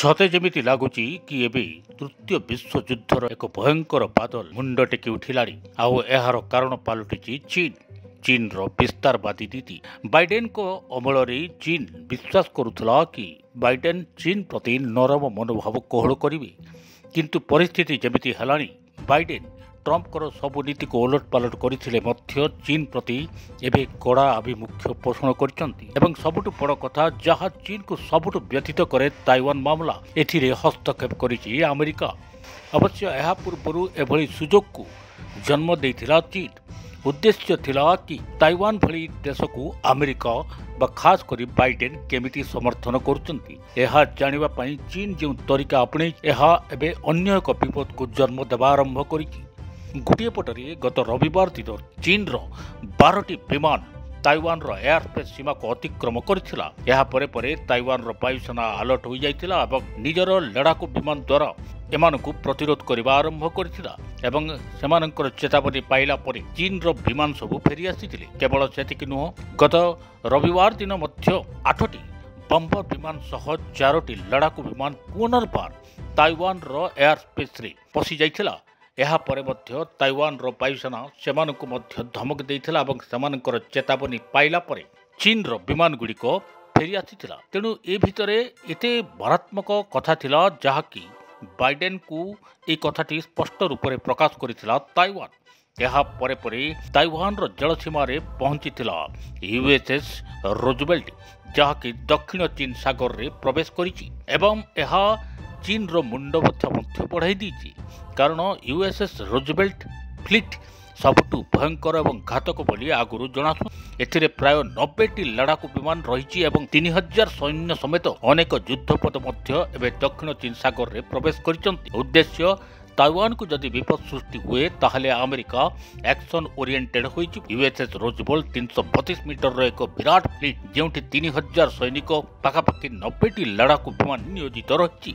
सते जेमिति लागुची कि एबे तृतीय विश्वयुद्धर एक भयंकर बादल मुंड टेकी उठिलाड़ी आउ एहार कारण पालटिची चीन। चीनर विस्तारवादी नीति बाइडेन को अमल रे चीन विश्वास करुथला कि बाइडेन चीन प्रति नरम मनोभाव कोहल करिवे, किंतु परिस्थिति जेमिति हलाणी बाइडेन ट्रंपकर सबु नीति को ओलटपालट करथिले मध्य चीन प्रति एबे कड़ा आभिमुख्य पोषण करछन्ती एवं सबुटु बड़ कथा जहाँ चीन को सबुटु व्यथित करे ताइवान मामला एथिरे हस्तक्षेप करिछि अमेरिका। अवश्य ଏହା ପୂର୍ବରୁ ଏଭଳି ସୁଯୋଗକୁ जन्म ଦେଇଥିଲା चीन। उद्देश्य थिला कि ताइवान भली देश को अमेरिका बा खास करी बाइडेन केमिटी समर्थन करुचंती एहा जानिबा पई चीन जो तरीका अपने एहा एबे अन्य एक विपद को जन्म देवा आरंभ करिछि। गोटे पटरे गत रविवार दिन चीन रो 12टी विमान ताइवान रो एयर स्पेस सीमा को अतिक्रम करथिला। एहा परे परे ताइवान रो वायुसेना अलर्ट होई जायतिला एवं निजरो लड़ाकू विमान द्वारा एमानकु प्रतिरोध करिबा आरंभ करथिला एवं सेमानकर चेतावनी पाइला परे चीन रो विमान सबु फेरी आसीथिले। केवल सेतिक नुह गत रविवार दिन मध्य 8टी बम्बर विमान सह 4टी लड़ाकू विमान पुनर्बार ताइवान रो एयर स्पेस रे पसी जायथिला। ଏହା ପରେ ମଧ୍ୟ ତାଇୱାନର ବାୟୁସେନା ସେମାନଙ୍କୁ ମଧ୍ୟ ଧମକ ଦେଇଥିଲା ଏବଂ ସେମାନଙ୍କର ଚେତାବନୀ ପାଇଲା ପରେ ଚୀନର ବିମାନଗୁଡ଼ିକ ଫେରି ଆସିଥିଲା। ତେଣୁ ଏ ଭିତରେ ଏତେ ମାରାତ୍ମକ କଥା ଥିଲା ଯାହାକି ବାଇଡେନଙ୍କୁ ଏ କଥାଟି ସ୍ପଷ୍ଟ ରୂପରେ ପ୍ରକାଶ କରିଥିଲା ତାଇୱାନ। ଏହା ପରେ ପରେ ତାଇୱାନର ଜଳସୀମାରେ ପହଞ୍ଚିଥିଲା USS ରୋଜବେଲ୍ଟ ଯାହାକି ଦକ୍ଷିଣ ଚୀନ ସାଗରରେ ପ୍ରବେଶ କରିଛି ଏବଂ ଏହା चीन रो मुंड बढ़ाई दीची, कारण USS रोजवेल्ट फ्लीट सबुठू भयंकर एवं घातक बोली आगुरी जनासु। एथिरे प्राय 90टी लड़ाकू विमान रही 3000 सैन्य समेत अनेक युद्धपद एवं दक्षिण चीन सागर में प्रवेश करिसेंति। उद्देश्य ताइवान को जदि विपद सृष्टि हुए ताहले अमेरिका एक्शन ओरिएंटेड हो। USS रोजवेल्ट 332 मीटर एक विराट फ्लीट जो 3000 सैनिक पाखापाखि 90टी लड़ाकू विमान नियोजित रही।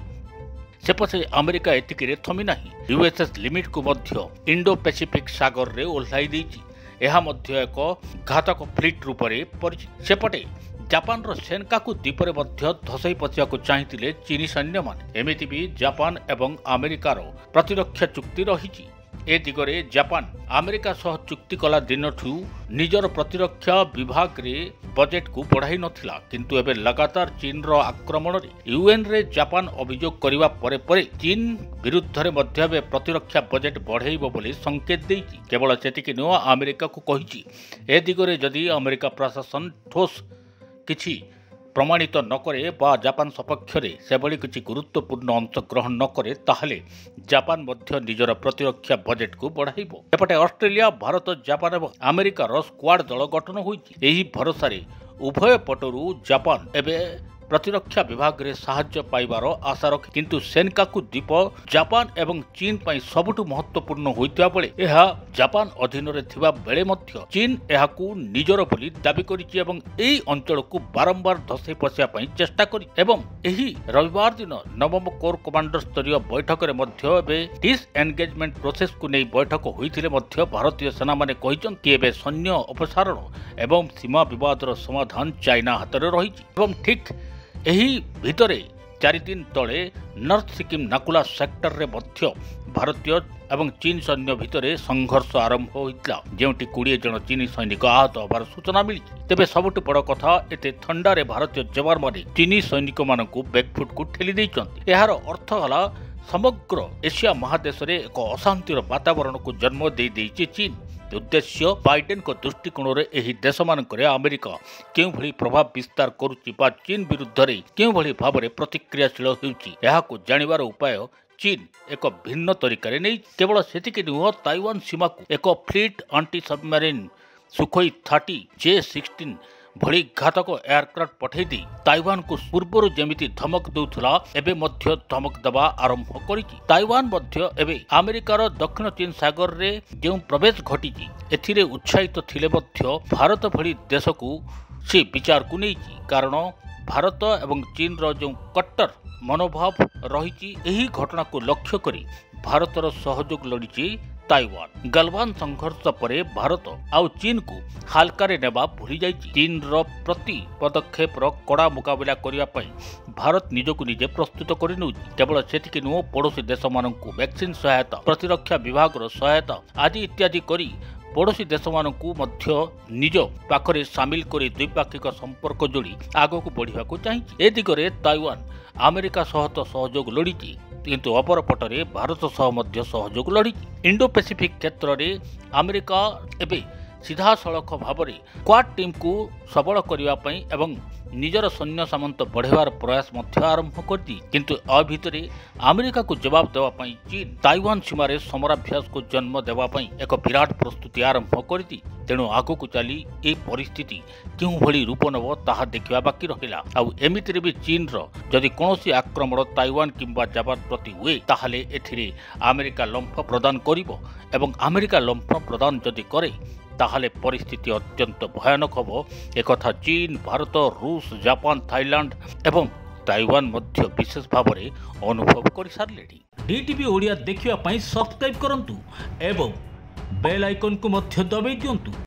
सेपटे अमेरिका एतिकिरे थमी नाही USS लिमिट को मध्य इंडो पैसिफिक सागर रे ओल्हाई देछि। एहा मध्य एक घातक फ्लीट रूप रे परिचित। सेपटे जापान रो सेनकाकु द्वीपरे मध्य धसई पचिया को चाहितिले चीनी सैन्य माने। एमिति भी जापान एवं अमेरिका रो प्रतिरक्षा चुक्ति रहिछि। ए दिगरे जापान अमेरिका सह चुक्ति कला दिनठू निजर प्रतिरक्षा विभाग रे बजेट को बढ़ाई नथिला, किंतु एबे लगातार चीन रो आक्रमण रे UN रे जापान अभियोग करिवा परे परे चीन विरुद्ध रे मध्य बे प्रतिरक्षा बजेट बढ़ाइबो बोली संकेत देछि। केवल सेतिकि नुह अमेरिका को कहिछि ए दिगरे जदि अमेरिका प्रशासन ठोस किछि प्रमाणित तो नकरे बा जापान सपक्ष में सेभली किसी गुरुत्वपूर्ण अंशग्रहण नकरे ताहले जापान मध्य निजर प्रतिरक्षा बजेट को बढ़ाइबो। एपटे ऑस्ट्रेलिया भारत जापान एवं अमेरिका रो स्क्वाड दल गठन होइछि। एही भरोसारे उभय पटरु जापान एबे प्रतिरक्षा विभाग रे सहायता पाइबार आशा रखे, किंतु सेनकाकु द्वीप जापान एवं चीन पई सबुठु महत्वपूर्ण होइता बेले एहा जापान अधीन रे थिबा बेले मध्य चीन एहाकु निजर बोली दाबी करिछि एवं एही अंचल को बारंबार धसै पसिया पई चेष्टा करि एवं एही रविवार दिन नवम कोर कमांडर स्तरीय बैठक रे मध्य एबे डिसएंगेजमेंट प्रोसेस को नै बैठक होइथिले मध्य भारतीय सेना माने कहिछन कि एबे सैन्य अपसारण एवं सीमा विवाद रो समाधान चाइना हातरे रहिछि। एवं ठीक एही भितरे 4 दिन तले नॉर्थ सिक्किम नाकुला सेक्टर रे मध्य भारतीय एवं चीन सैन्य भितरे संघर्ष आरंभ होइतला, जेउटी 20 जन चीनी सैनिक आहत होबार सूचना मिली। तेबे सबुठ बड़ कथा एते ठंडारे भारतीय जवान माने चीनी सैनिक मानकु बैकफुट को ठेली दैछन्ती। एहार अर्थ हला समग्र एशिया महादेश रे एक अशांतिर वातावरण को जन्म दे दैछि चीन। उद्देश्य बाइडेन को दृष्टिकोण रे एही देश मानकरे अमेरिका केउ भली प्रभाव विस्तार करूची बा चीन विरुद्ध रे केउ भली भाव रे प्रतिक्रियाशील होउची एहाको जानिबार उपाय चीन एक भिन्न तरीका नै। केवल सेतिके नुह ताइवान सीमा को एक fleet anti submarine Sukhoi 30 J-16 भली घातक एयरक्राफ्ट पठाई दी ताइवान को पूर्वर जेमिति धमक दौथला एबे मध्य धमक दबा आरंभ करिछि। ताइवान मध्य एबे अमेरिकार दक्षिण चीन सागर रे जो प्रवेश घटिछि एथिरे उत्साहित थिले मध्य भारत भली देश को से विचार को नैछि, कारण भारत एवं चीन रो जो कट्टर मनोभाव रहिछि एही घटना को लक्ष्य करी भारत रो सहयोग लड़िछि ताइवान गलवान संघर्ष परे भारत आउ चीन को हालकारे नेबा भूली जाय। चीन रो प्रति पदक्षेप रो कड़ा मुकाबला करिया पई भारत निजको निजे प्रस्तुत करि नउ। केवल सेतिके नुओ पड़ोसी देश माननकु वैक्सीन सहायता, प्रतिरक्षा विभाग रो सहायता आदि इत्यादि करी पड़ोसी देश मानू निज पाखे सामिल कर द्विपाक्षिक संपर्क जोड़ी आगक बढ़ाक चाहिए। ए दिगरे ताइवान अमेरिका सह तो सहयोग लोड़ी, किंतु अपरपटे भारत सहयोग लोड़ी। इंडो पैसिफिक क्षेत्र में अमेरिका एवं सीधासख भाव में क्वाड टीम को सबल करने एवं निजर सैन्य सामंत बढ़ावार प्रयास आरंभ कर दी, किंतु आ भितर अमेरिका को जवाब देवाई चीन ताइवान सीमार समराभ्यास को जन्म देवाई एक विराट प्रस्तुति आरंभ कर दी। तेणु आगक चली ए परिस्थिति क्यों भली रूप नब ताहा देखा बाकी रहा। आउ एमितिर भी चीन रदि कौन आक्रमण ताइवान किंबा जापान प्रति हुए ताहले एथिरे अमेरिका लंफ प्रदान करिवो एवं अमेरिका लंफ प्रदान जदि करे ताहले परिस्थिति अत्यंत भयानक हो। एक था चीन, भारत, रूस, जापान, थाईलैंड एवं ताइवान मध्य विशेष भाव में अनुभव कर सारे। डीटीवी ओडिया देखा सब्सक्राइब करूँ एवं बेल आइकन को मध्य दबाई दियंतु।